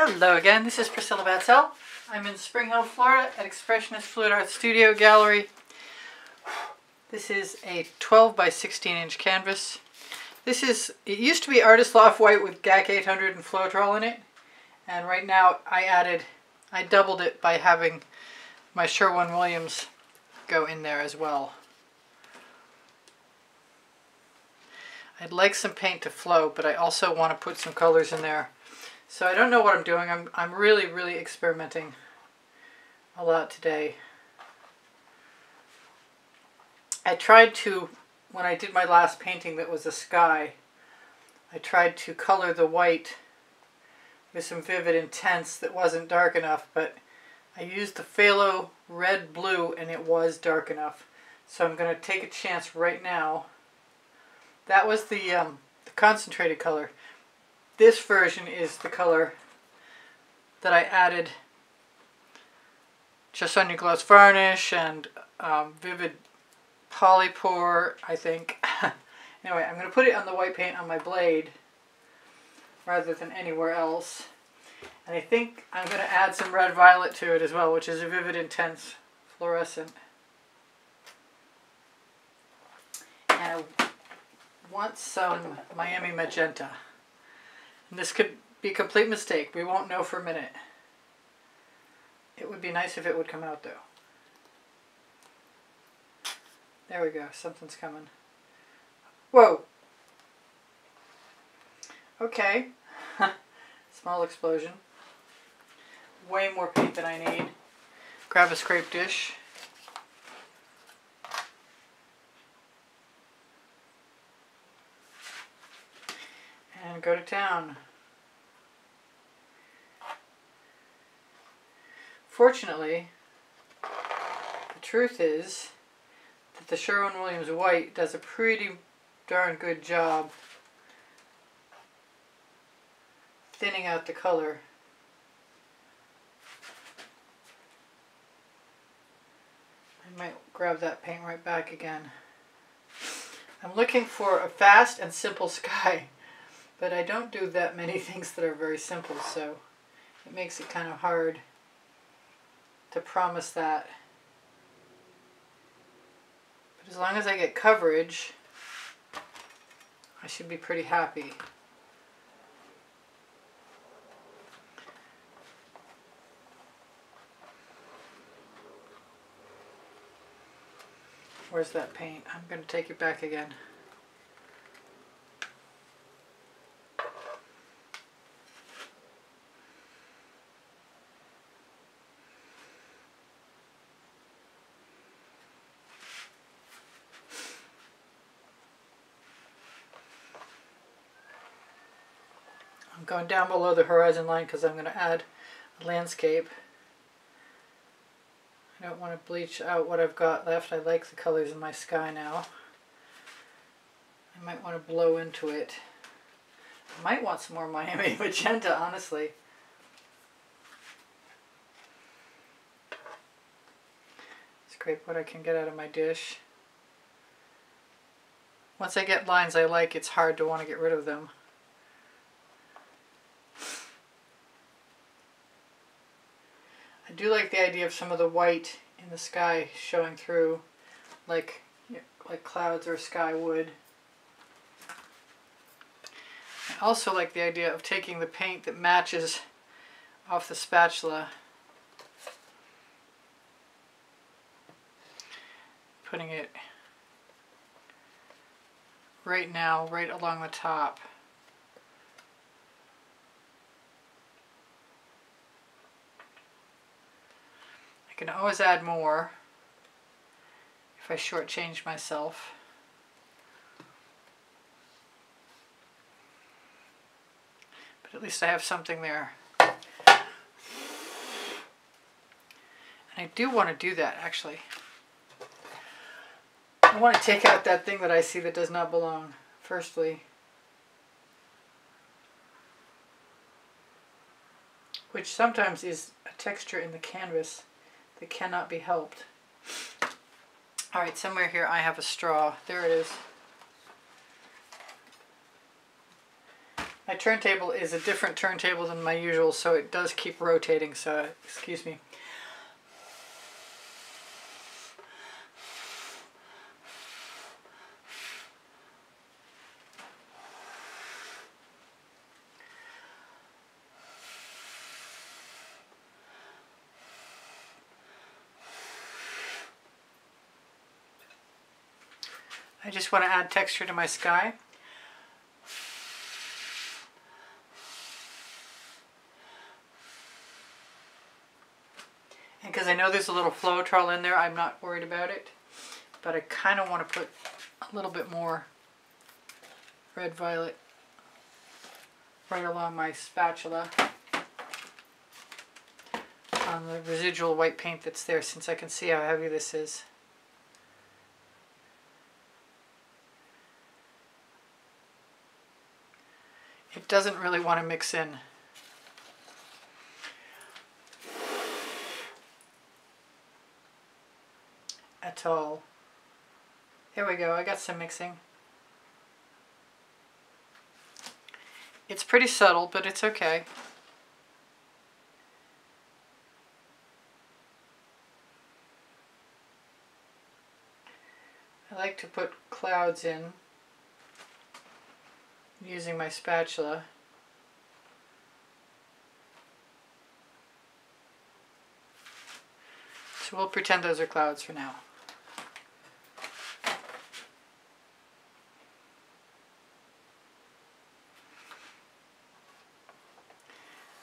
Hello again, this is Priscilla Batzell. I'm in Spring Hill, Florida at Expressionist Fluid Art Studio Gallery. This is a 12 by 16 inch canvas. This is, it used to be Artist Loft white with GAC 800 and Floetrol in it. And right now I doubled it by having my Sherwin-Williams go in there as well. I'd like some paint to flow, but I also want to put some colors in there. So I don't know what I'm doing. I'm really experimenting a lot today. I tried to, when I did my last painting that was a sky, I tried to color the white with some Vivid Intense that wasn't dark enough, but I used the phthalo red blue and it was dark enough. So I'm going to take a chance right now. That was the concentrated color. This version is the color that I added just on your gloss varnish and Vivid poly pour, I think. Anyway, I'm going to put it on the white paint on my blade rather than anywhere else. And I think I'm going to add some red violet to it as well, which is a Vivid Intense fluorescent. And want some Miami Magenta. And this could be a complete mistake. We won't know for a minute. It would be nice if it would come out though. There we go. Something's coming. Whoa! Okay. Small explosion. Way more paint than I need. Grab a scrape dish. And go to town. Fortunately, the truth is that the Sherwin-Williams white does a pretty darn good job thinning out the color. I might grab that paint right back again. I'm looking for a fast and simple sky. But I don't do that many things that are very simple, so it makes it kind of hard to promise that. But as long as I get coverage, I should be pretty happy. Where's that paint? I'm going to take it back again. Going down below the horizon line because I'm going to add a landscape. I don't want to bleach out what I've got left. I like the colors in my sky now. I might want to blow into it. I might want some more Miami Magenta, honestly. Scrape what I can get out of my dish. Once I get lines I like, it's hard to want to get rid of them. I do like the idea of some of the white in the sky showing through, like clouds or sky would. I also like the idea of taking the paint that matches off the spatula, putting it right now, right along the top. I can always add more if I shortchange myself. But at least I have something there. And I do want to do that, actually. I want to take out that thing that I see that does not belong, firstly. Which sometimes is a texture in the canvas that cannot be helped. Alright, somewhere here I have a straw. There it is. My turntable is a different turntable than my usual, so it does keep rotating, so excuse me. I just want to add texture to my sky. And because I know there's a little Floetrol in there, I'm not worried about it. But I kind of want to put a little bit more red violet right along my spatula on the residual white paint that's there, since I can see how heavy this is. It doesn't really want to mix in. At all. There we go, I got some mixing. It's pretty subtle, but it's okay. I like to put clouds in using my spatula. So we'll pretend those are clouds for now.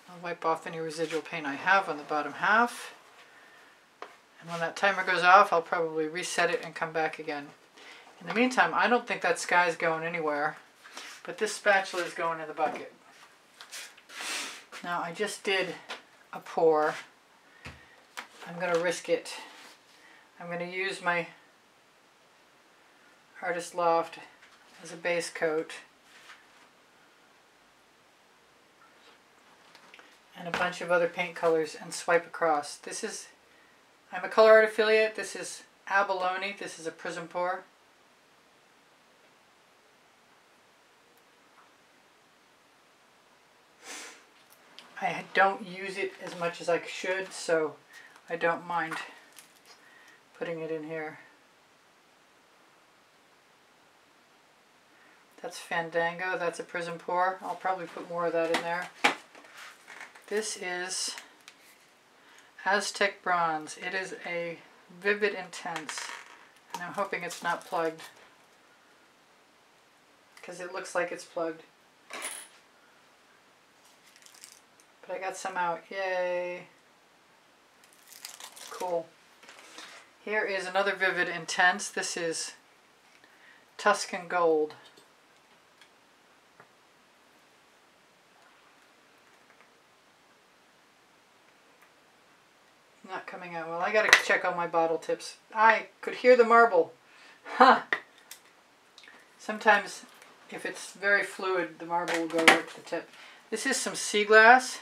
I'll wipe off any residual paint I have on the bottom half. And when that timer goes off, I'll probably reset it and come back again. In the meantime, I don't think that sky's going anywhere. But this spatula is going in the bucket. Now I just did a pour. I'm going to risk it. I'm going to use my Artist Loft as a base coat. And a bunch of other paint colors and swipe across. This is, I'm a Color Art affiliate. This is Abaloni. This is a Prizm Pour. I don't use it as much as I should, so I don't mind putting it in here. That's Fandango, that's a Prizm Pour. I'll probably put more of that in there. This is Aztec Bronze. It is a Vivid Intense, and I'm hoping it's not plugged, because it looks like it's plugged. But I got some out, yay! Cool. Here is another Vivid Intense. This is Tuscan Gold. Not coming out well. I gotta check on my bottle tips. I could hear the marble. Huh! Sometimes if it's very fluid, the marble will go right to the tip. This is some sea glass.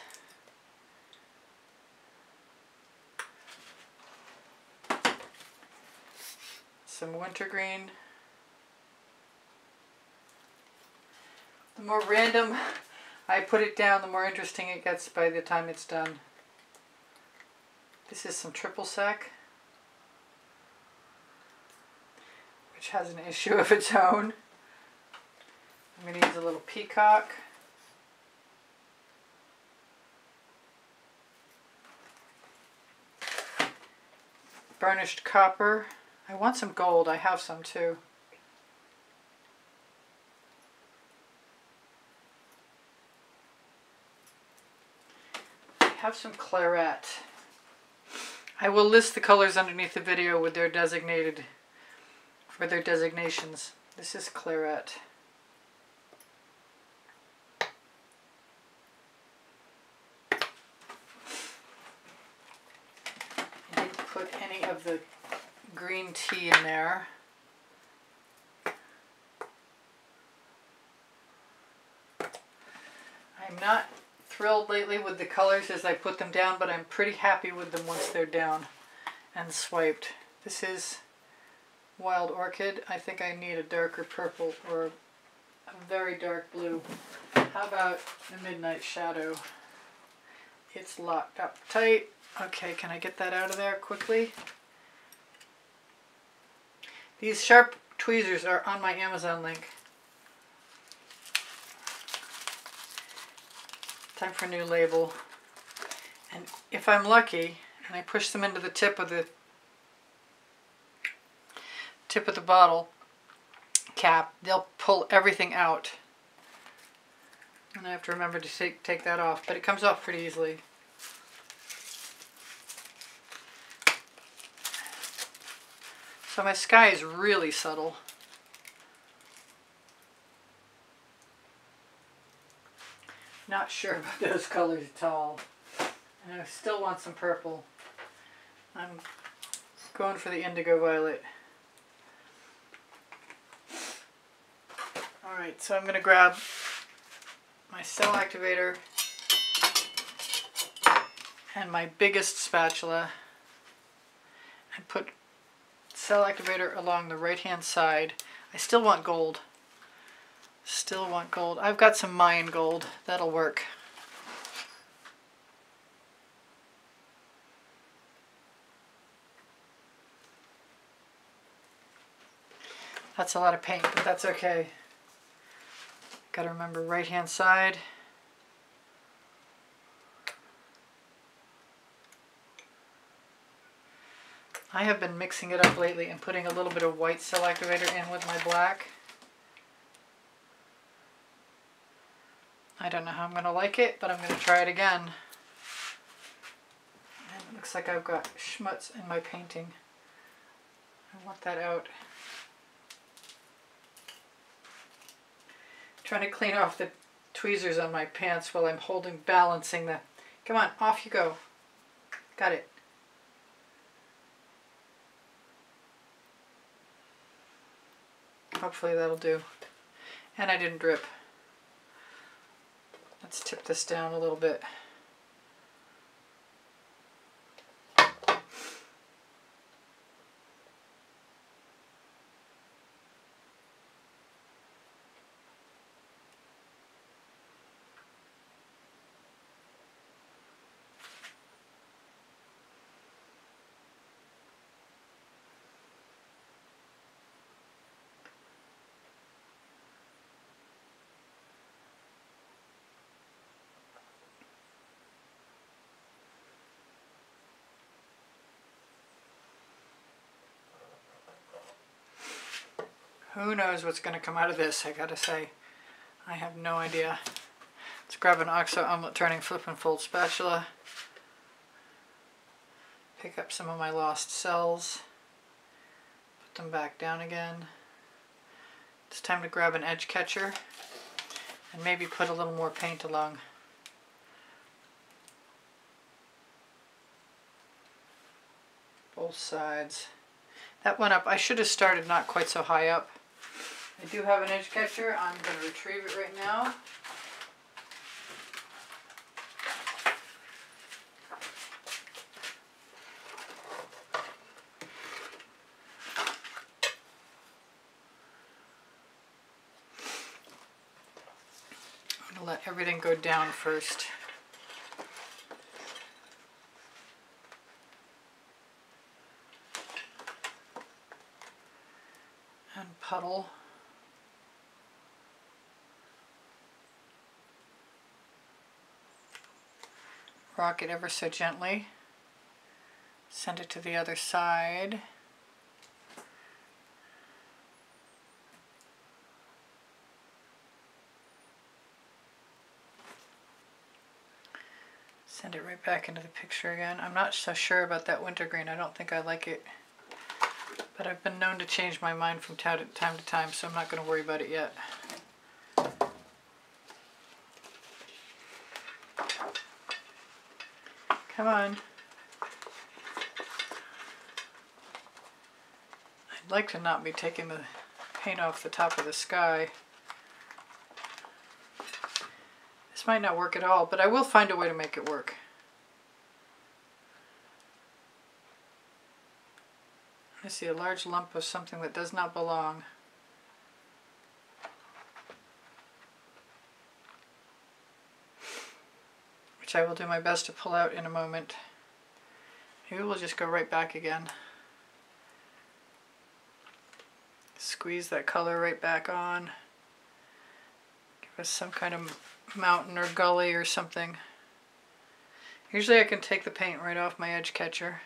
Some wintergreen. The more random I put it down, the more interesting it gets by the time it's done. This is some triple sec, which has an issue of its own. I'm going to use a little peacock. Burnished copper. I want some gold. I have some too. I have some claret. I will list the colors underneath the video with their designated, for their designations. This is claret. Of the green tea in there. I'm not thrilled lately with the colors as I put them down, but I'm pretty happy with them once they're down and swiped. This is Wild Orchid. I think I need a darker purple or a very dark blue. How about the Midnight Shadow? It's locked up tight. Okay, can I get that out of there quickly? These sharp tweezers are on my Amazon link. Time for a new label. And if I'm lucky, and I push them into the tip of the bottle cap, they'll pull everything out. And I have to remember to take that off, but it comes off pretty easily. So my sky is really subtle. Not sure about those colors at all. And I still want some purple. I'm going for the indigo violet. Alright, so I'm going to grab my cell activator and my biggest spatula and put cell activator along the right hand side. I still want gold. Still want gold. I've got some Mayan gold. That'll work. That's a lot of paint, but that's okay. Gotta remember right hand side. I have been mixing it up lately and putting a little bit of white cell activator in with my black. I don't know how I'm gonna like it, but I'm gonna try it again. And it looks like I've got schmutz in my painting. I want that out. Trying to clean off the tweezers on my pants while I'm balancing the... Come on, off you go. Got it. Hopefully that'll do. And I didn't drip. Let's tip this down a little bit. Who knows what's going to come out of this, I gotta say. I have no idea. Let's grab an OXO Omelet Turning Flip and Fold spatula. Pick up some of my lost cells. Put them back down again. It's time to grab an edge catcher and maybe put a little more paint along. Both sides. That went up. I should have started not quite so high up. I do have an edge catcher. I'm going to retrieve it right now. I'm going to let everything go down first. And puddle. Rock it ever so gently, send it to the other side. Send it right back into the picture again. I'm not so sure about that wintergreen. I don't think I like it, but I've been known to change my mind from time to time, so I'm not going to worry about it yet. Come on. I'd like to not be taking the paint off the top of the sky. This might not work at all, but I will find a way to make it work. I see a large lump of something that does not belong. which I will do my best to pull out in a moment. Maybe we'll just go right back again. Squeeze that color right back on. Give us some kind of mountain or gully or something. Usually I can take the paint right off my edge catcher.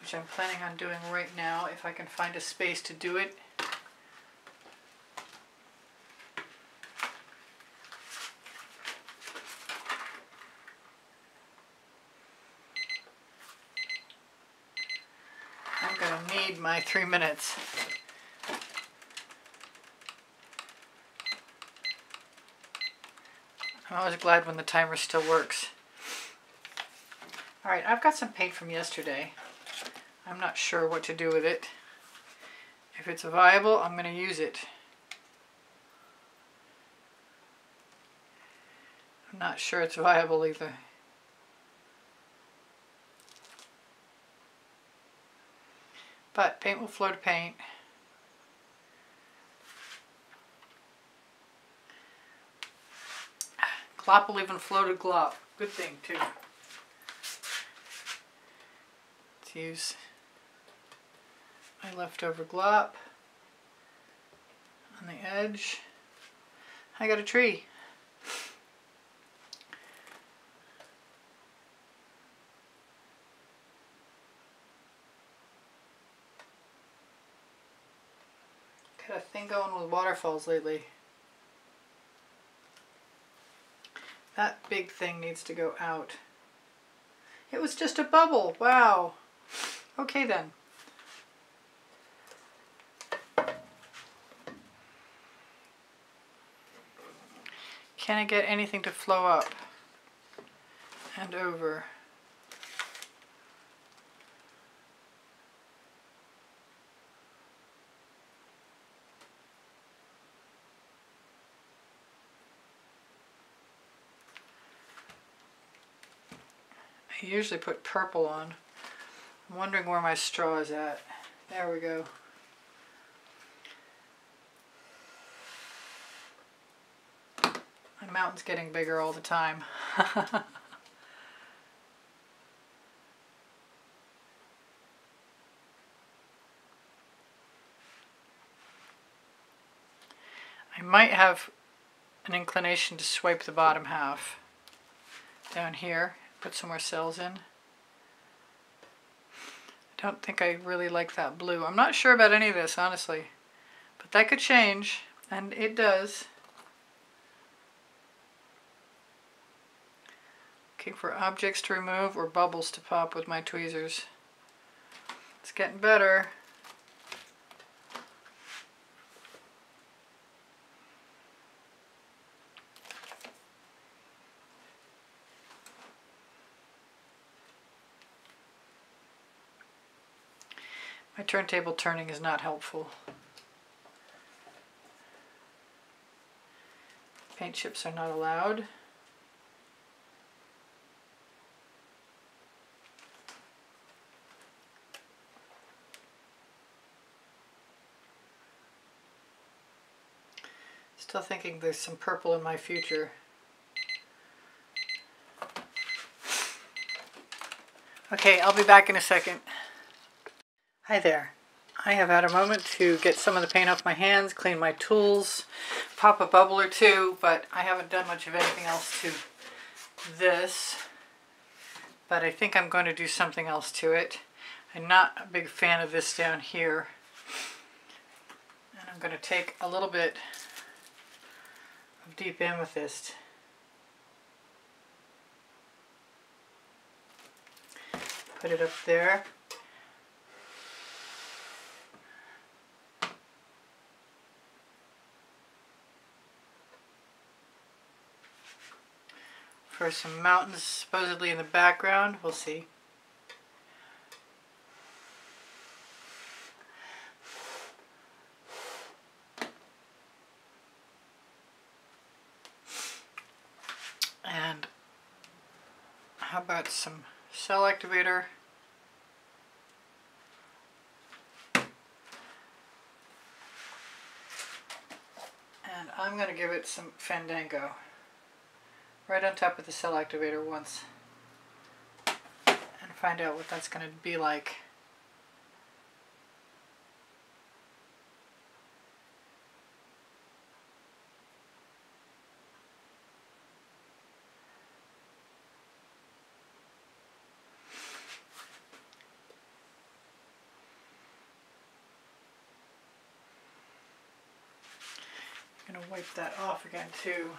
Which I'm planning on doing right now if I can find a space to do it. I'm going to need my 3 minutes. I'm always glad when the timer still works. Alright, I've got some paint from yesterday. I'm not sure what to do with it. If it's viable, I'm going to use it. I'm not sure it's viable either. But paint will flow to paint. Glop will even flow to glop. Good thing too. Let's use my leftover glop on the edge. I got a tree. Got a thing going with waterfalls lately. That big thing needs to go out. It was just a bubble. Wow. Okay then. Can I get anything to flow up and over? I usually put purple on. I'm wondering where my straw is at. There we go. My mountain's getting bigger all the time. I might have an inclination to swipe the bottom half down here. Put some more cells in. I don't think I really like that blue. I'm not sure about any of this, honestly. But that could change, and it does. Looking for objects to remove or bubbles to pop with my tweezers. It's getting better. My turntable turning is not helpful. Paint chips are not allowed. Still thinking there's some purple in my future. Okay, I'll be back in a second. Hi there. I have had a moment to get some of the paint off my hands, clean my tools, pop a bubble or two, but I haven't done much of anything else to this. But I think I'm going to do something else to it. I'm not a big fan of this down here. And I'm going to take a little bit of deep amethyst. Put it up there. For some mountains supposedly in the background, we'll see. And how about some cell activator? I'm going to give it some Fandango. Right on top of the cell activator once. And find out what that's going to be like. Wipe that off again too.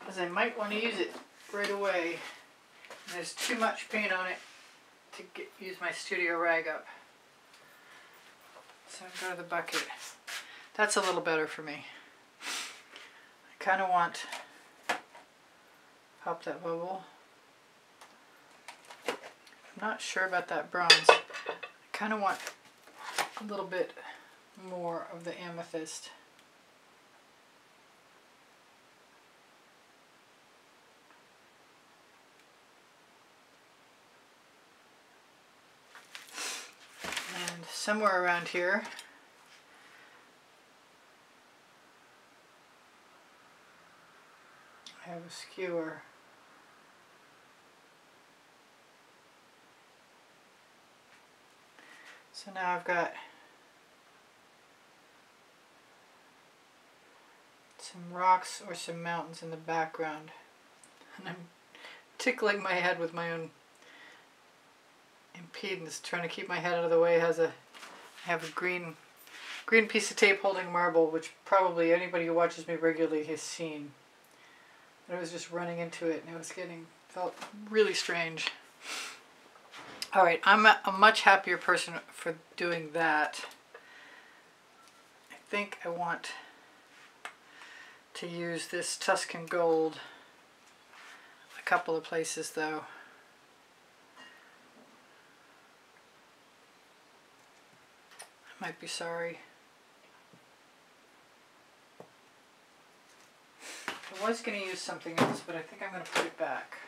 Because I might want to use it right away. There's too much paint on it to use my studio rag up. So I go to the bucket. That's a little better for me. I kind of want to pop that bubble. I'm not sure about that bronze. I kind of want a little bit more of the amethyst. And somewhere around here, I have a skewer. So now I've got some rocks or some mountains in the background, and I'm tickling my head with my own impedance, trying to keep my head out of the way. I have a green piece of tape holding marble, which probably anybody who watches me regularly has seen. But I was just running into it, and it was felt really strange. Alright, I'm a much happier person for doing that. I think I want to use this Tuscan Gold a couple of places though. I might be sorry. I was going to use something else, but I think I'm going to put it back.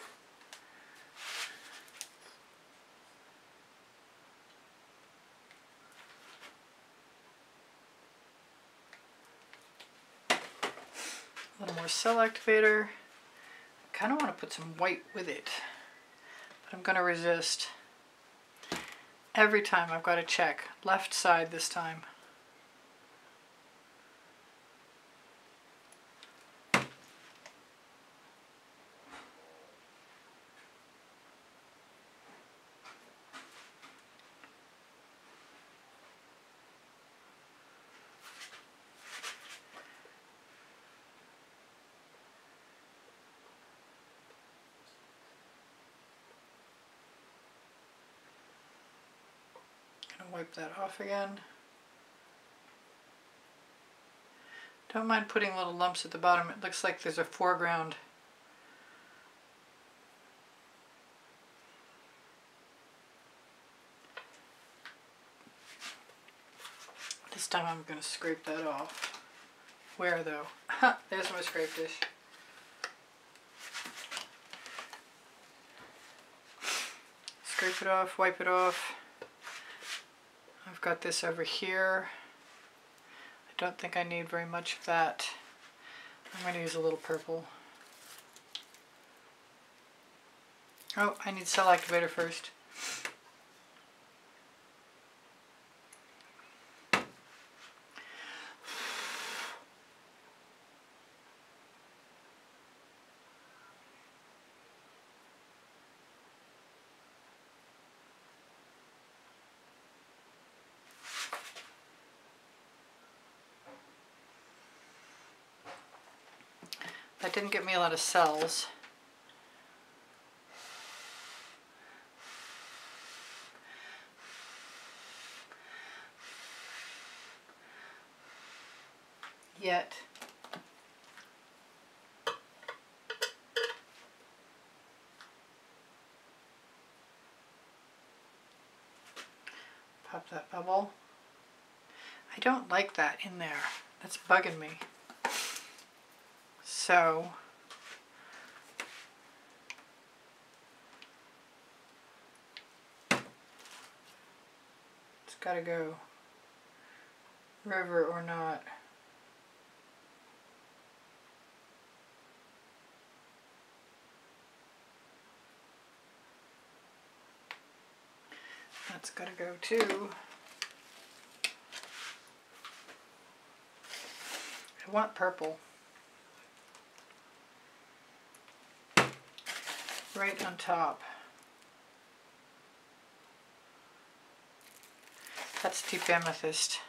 A little more cell activator. I kind of want to put some white with it, but I'm going to resist. Every time I've got to check. Left side this time. Wipe that off again. Don't mind putting little lumps at the bottom. It looks like there's a foreground. This time I'm going to scrape that off. Where though? There's my scrape dish. Scrape it off, wipe it off. I've got this over here. I don't think I need very much of that. I'm going to use a little purple. Oh, I need cell activator first. That didn't get me a lot of cells. Yet. Pop that bubble. I don't like that in there. That's bugging me. So it's got to go. river or not. That's gotta go too. I want purple. Right on top. That's deep amethyst.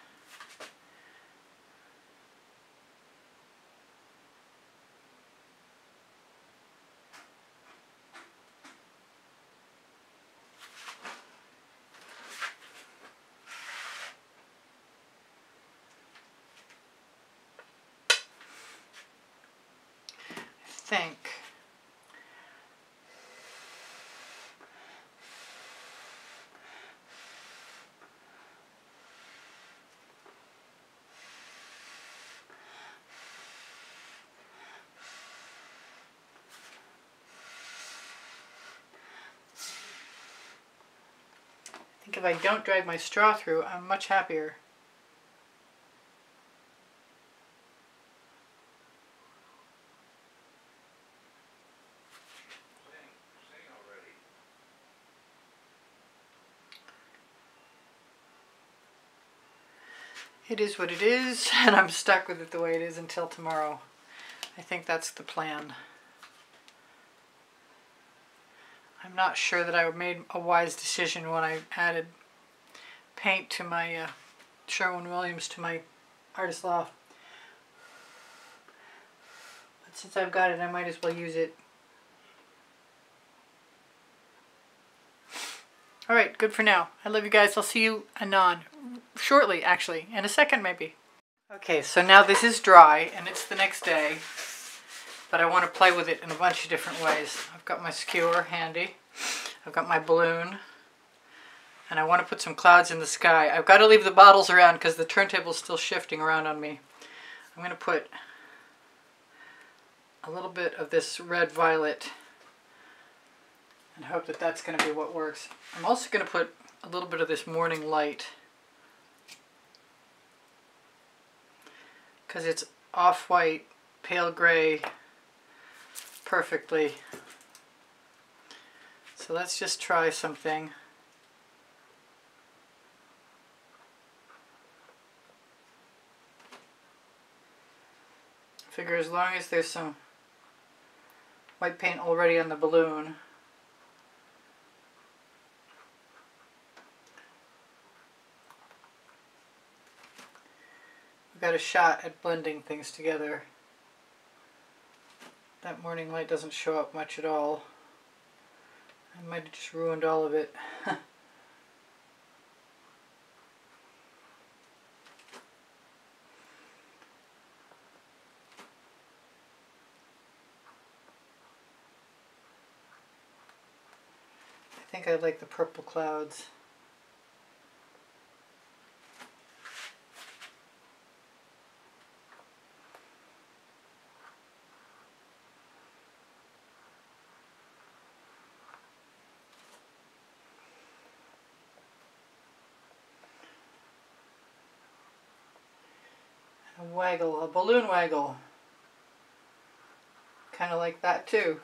If I don't drag my straw through, I'm much happier. Sing already. It is what it is, and I'm stuck with it the way it is until tomorrow. I think that's the plan. I'm not sure that I made a wise decision when I added paint to my Sherwin-Williams to my Artist Loft. But since I've got it, I might as well use it. Alright, good for now. I love you guys. I'll see you anon. Shortly, actually. In a second, maybe. Okay, so now this is dry, and it's the next day. But I want to play with it in a bunch of different ways. I've got my skewer handy. I've got my balloon. And I want to put some clouds in the sky. I've got to leave the bottles around because the turntable's still shifting around on me. I'm going to put a little bit of this red violet and hope that that's going to be what works. I'm also going to put a little bit of this morning light because it's off-white, pale gray, perfectly. So let's just try something. Figure as long as there's some white paint already on the balloon, we've got a shot at blending things together. That morning light doesn't show up much at all. I might have just ruined all of it. I think I like the purple clouds. Waggle, a balloon waggle. Kind of like that too.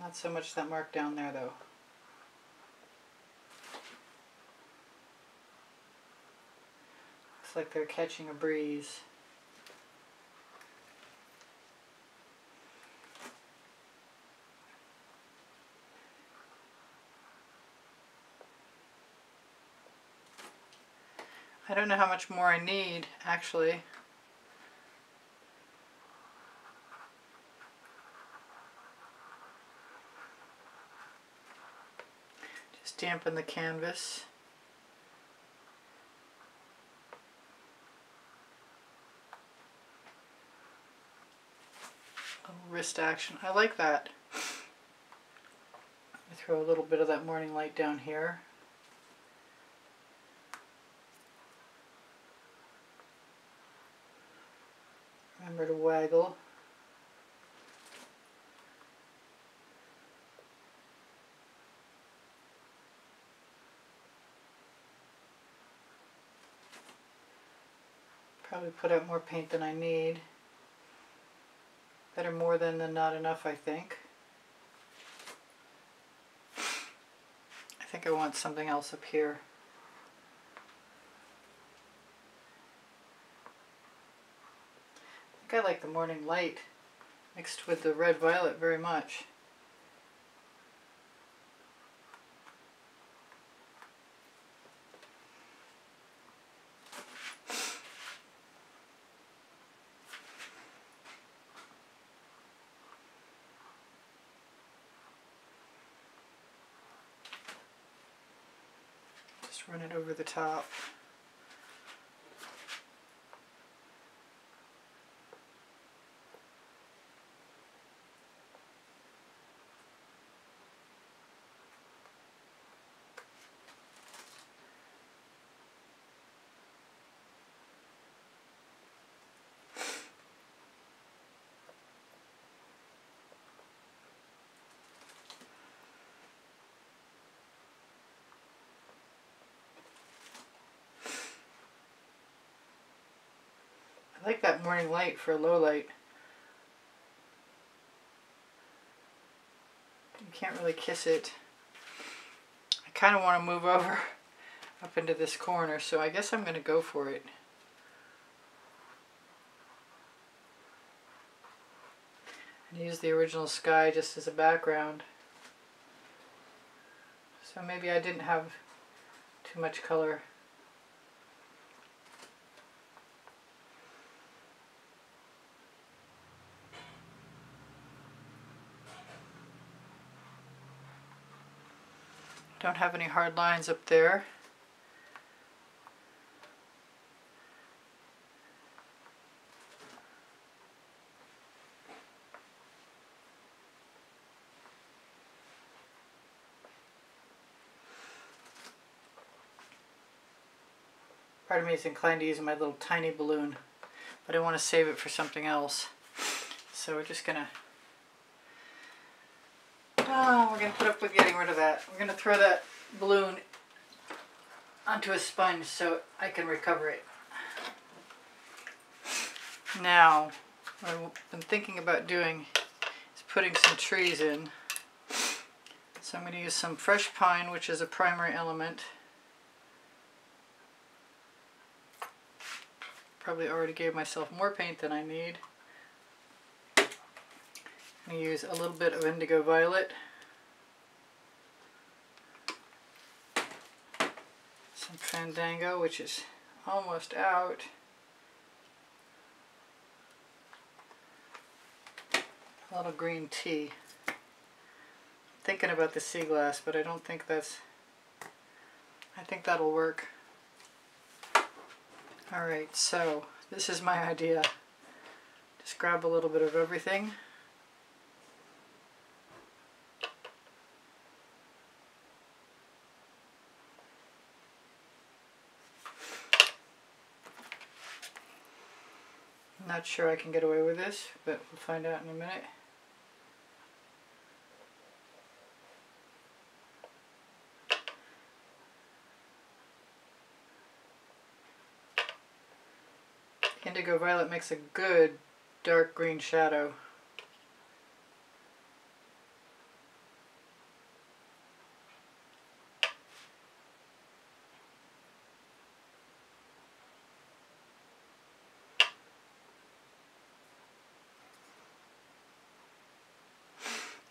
Not so much that mark down there though. Looks like they're catching a breeze. I don't know how much more I need, actually. Just dampen the canvas. A little wrist action. I like that. I throw a little bit of that morning light down here. Remember to waggle. Probably put out more paint than I need. Better more than not enough, I think. I think I want something else up here. I think I like the morning light mixed with the red violet very much. Just run it over the top. I like that morning light for a low light. You can't really kiss it. I kind of want to move over up into this corner, so I guess I'm going to go for it. And use the original sky just as a background. So maybe I didn't have too much color. Don't have any hard lines up there. Part of me is inclined to use my little tiny balloon, but I want to save it for something else. So we're just gonna we're going to put up with getting rid of that. We're going to throw that balloon onto a sponge so I can recover it. Now, what I've been thinking about doing is putting some trees in. So I'm going to use some fresh pine, which is a primary element. Probably already gave myself more paint than I need. I'm going to use a little bit of indigo violet. Some Fandango, which is almost out. A little green tea. I'm thinking about the sea glass, but I don't think that's... I think that'll work. Alright, so this is my idea. Just grab a little bit of everything. Not sure I can get away with this, but we'll find out in a minute. Indigo violet makes a good dark green shadow.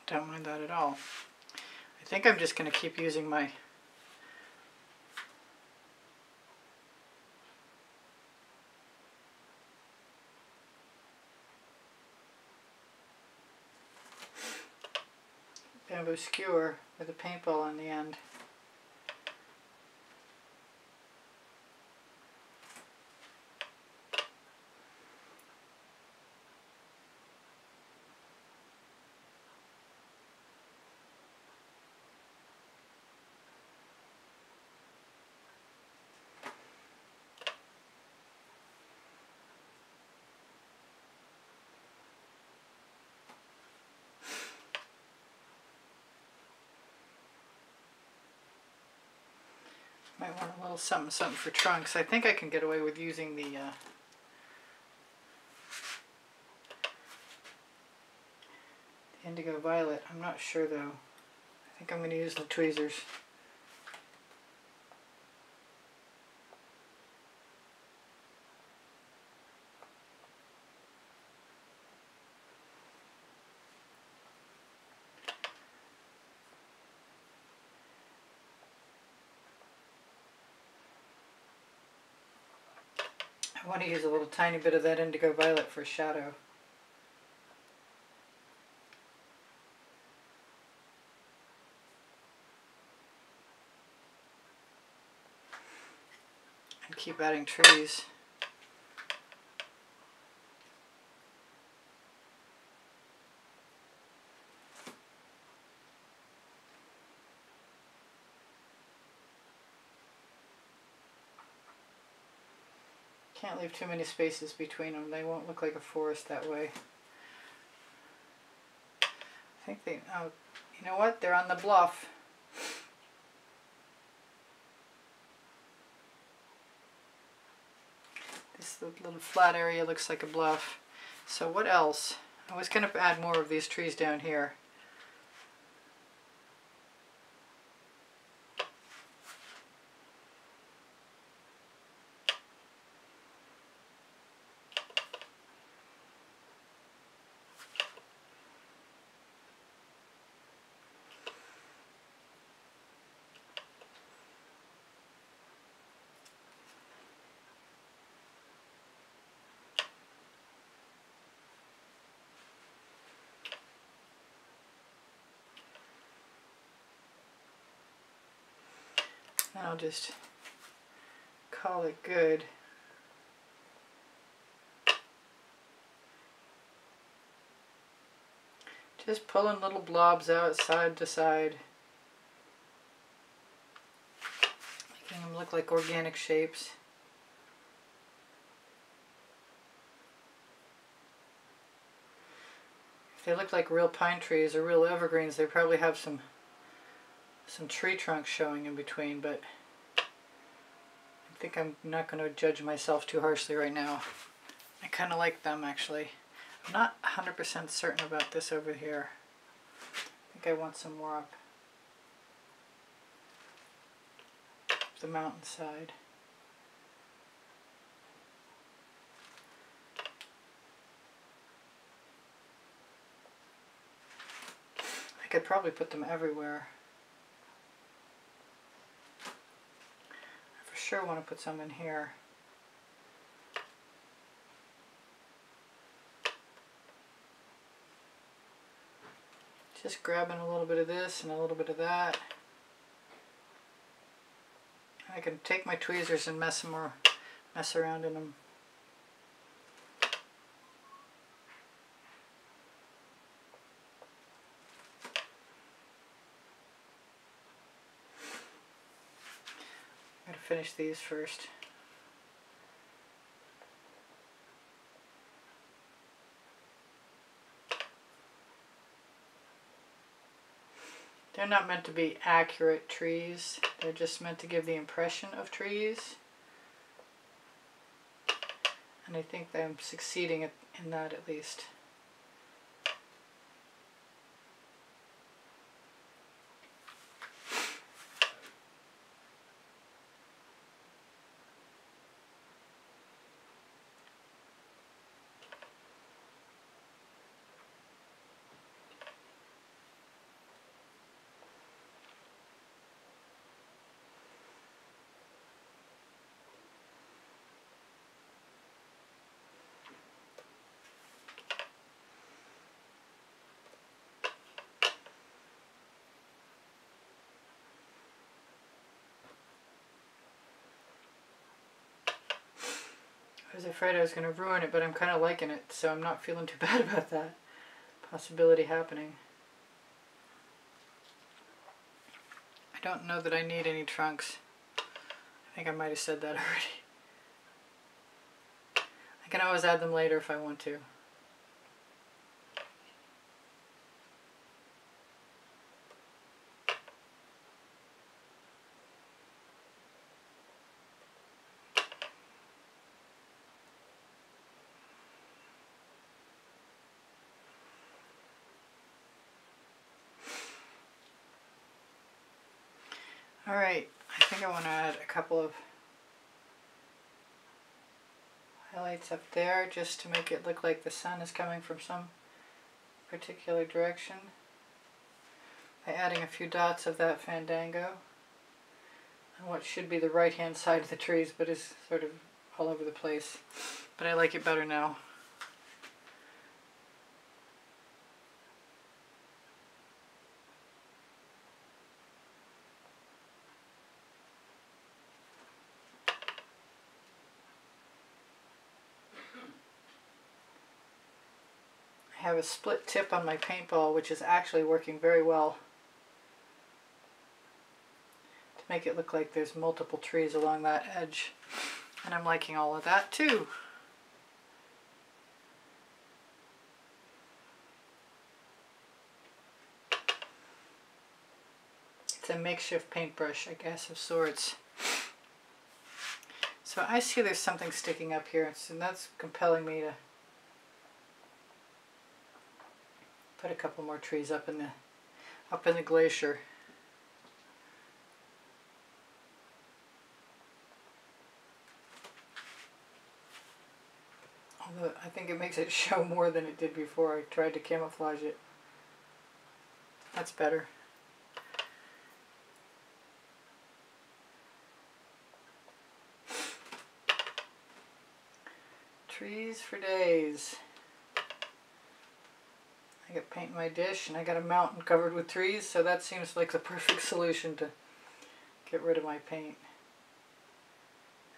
Don't mind that at all. I think I'm just going to keep using my bamboo skewer with a paintball on the end. Might want a little something for trunks. I think I can get away with using the indigo violet. I'm not sure though. I think I'm going to use the tweezers. I want to use a little tiny bit of that indigo violet for shadow. And keep adding trees. Can't leave too many spaces between them. They won't look like a forest that way. I think they, oh, you know what? They're on the bluff. This little flat area looks like a bluff. So what else? I was going to add more of these trees down here. And I'll just call it good. Just pulling little blobs out side to side. Making them look like organic shapes. If they look like real pine trees or real evergreens, they probably have some tree trunks showing in between, but I think I'm not going to judge myself too harshly right now. I kind of like them, actually. I'm not 100% certain about this over here. I think I want some more up the mountainside. I could probably put them everywhere. Sure, want to put some in here. Just grabbing a little bit of this and a little bit of that. I can take my tweezers and mess around in them. Finish these first. They're not meant to be accurate trees. They're just meant to give the impression of trees. And I think that I'm succeeding in that at least. I was afraid I was going to ruin it, but I'm kind of liking it, so I'm not feeling too bad about that possibility happening. I don't know that I need any trunks. I think I might have said that already. I can always add them later if I want to. Alright, I think I want to add a couple of highlights up there just to make it look like the sun is coming from some particular direction by adding a few dots of that Fandango on what should be the right hand side of the trees, but is sort of all over the place, but I like it better now. I have a split tip on my paintball, which is actually working very well to make it look like there's multiple trees along that edge, and I'm liking all of that too. It's a makeshift paintbrush, I guess, of sorts. So I see there's something sticking up here, and that's compelling me to put a couple more trees up in the glacier. Although I think it makes it show more than it did before. I tried to camouflage it. That's better. Trees for days. I got paint in my dish, and I got a mountain covered with trees, so that seems like the perfect solution to get rid of my paint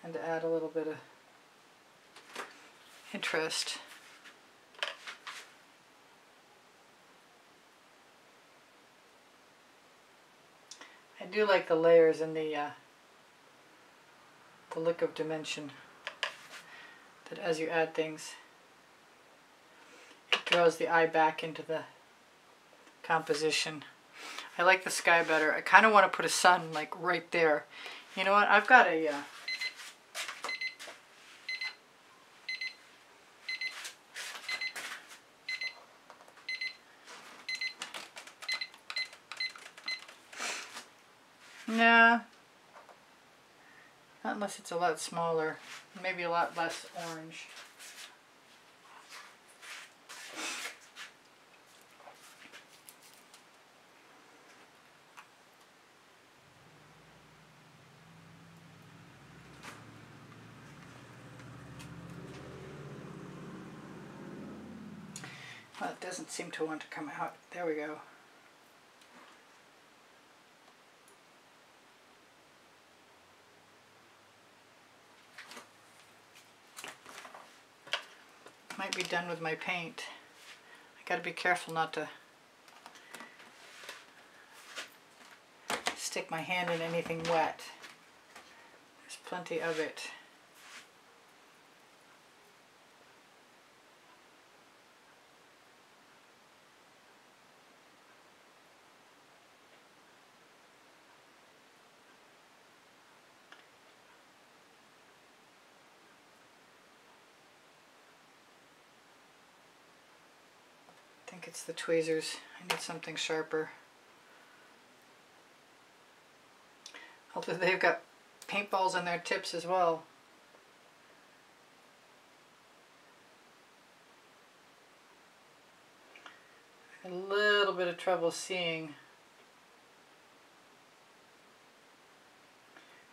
and to add a little bit of interest. I do like the layers and the look of dimension that as you add things, draws the eye back into the composition. I like the sky better. I kind of want to put a sun like right there. You know what? I've got a nah, not unless it's a lot smaller, maybe a lot less orange. Doesn't seem to want to come out. There we go. Might be done with my paint. I gotta be careful not to stick my hand in anything wet. There's plenty of it. It's the tweezers. I need something sharper. Although they've got paintballs on their tips as well. A little bit of trouble seeing.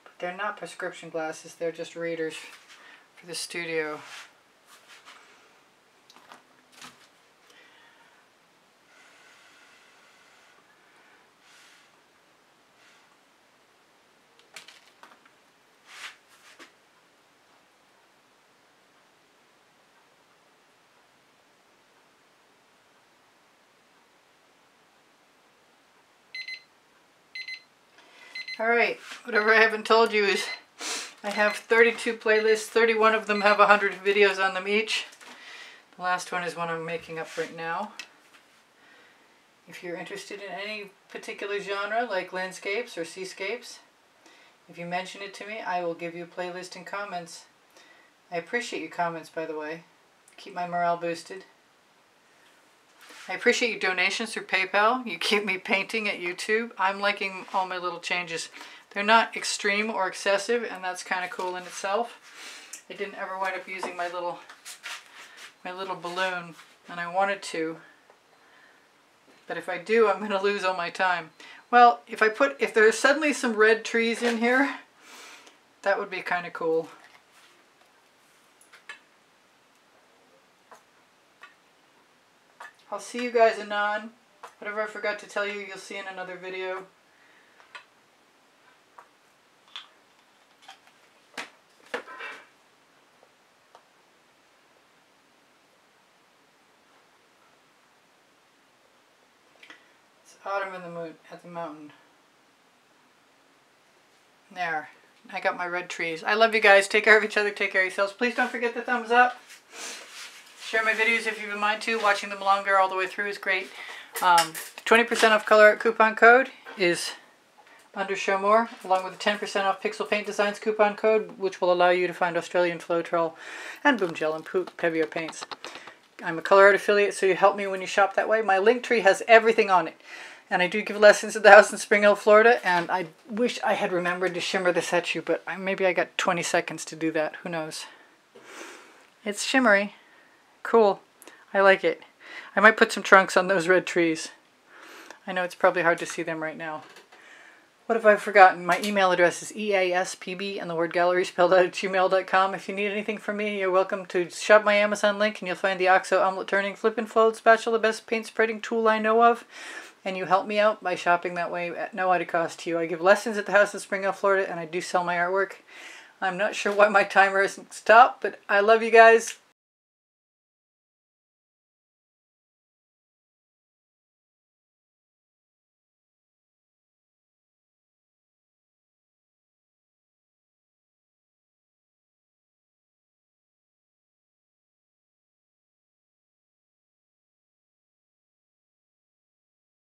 But they're not prescription glasses, they're just readers for the studio. Alright, whatever I haven't told you is I have 32 playlists, 31 of them have 100 videos on them each. The last one is one I'm making up right now. If you're interested in any particular genre, like landscapes or seascapes, if you mention it to me, I will give you a playlist and comments. I appreciate your comments, by the way. Keep my morale boosted. I appreciate your donations through PayPal. You keep me painting at YouTube. I'm liking all my little changes. They're not extreme or excessive, and that's kind of cool in itself. I didn't ever wind up using my little balloon, and I wanted to. But if I do, I'm going to lose all my time. Well, if there's suddenly some red trees in here, that would be kind of cool. I'll see you guys anon. Whatever I forgot to tell you, you'll see in another video. It's autumn in the moon at the mountain. There. I got my red trees. I love you guys. Take care of each other. Take care of yourselves. Please don't forget the thumbs up. Share my videos if you would mind to. Watching them longer all the way through is great. 20% off Color Art coupon code is under Show More, along with a 10% off Pixel Paint Designs coupon code, which will allow you to find Australian Floetrol and Boom Gel and Pevier paints. I'm a Color Art affiliate, so you help me when you shop that way. My Linktree has everything on it. And I do give lessons at the house in Spring Hill, Florida, and I wish I had remembered to shimmer this at you, but maybe I got 20 seconds to do that. Who knows? It's shimmery. Cool. I like it. I might put some trunks on those red trees. I know it's probably hard to see them right now. What have I forgotten? My email address is easpb and the word gallery spelled out at gmail.com. If you need anything from me, you're welcome to shop my Amazon link, and you'll find the OXO Omelet Turning Flip and Fold Spatula, the best paint spreading tool I know of. And you help me out by shopping that way at no added cost to you. I give lessons at the house in Spring Hill, Florida, and I do sell my artwork. I'm not sure why my timer isn't stopped, but I love you guys.